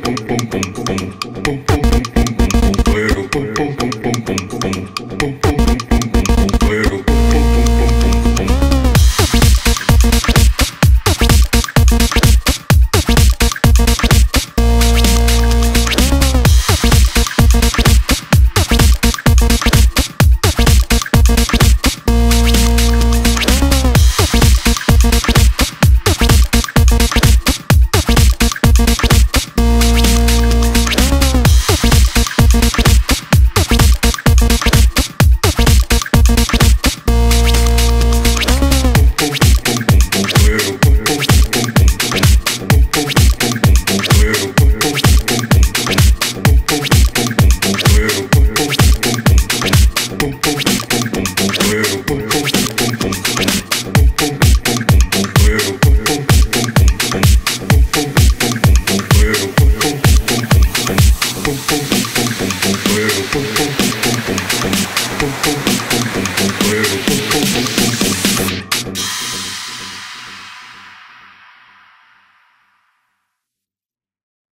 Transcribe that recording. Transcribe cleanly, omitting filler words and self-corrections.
pum.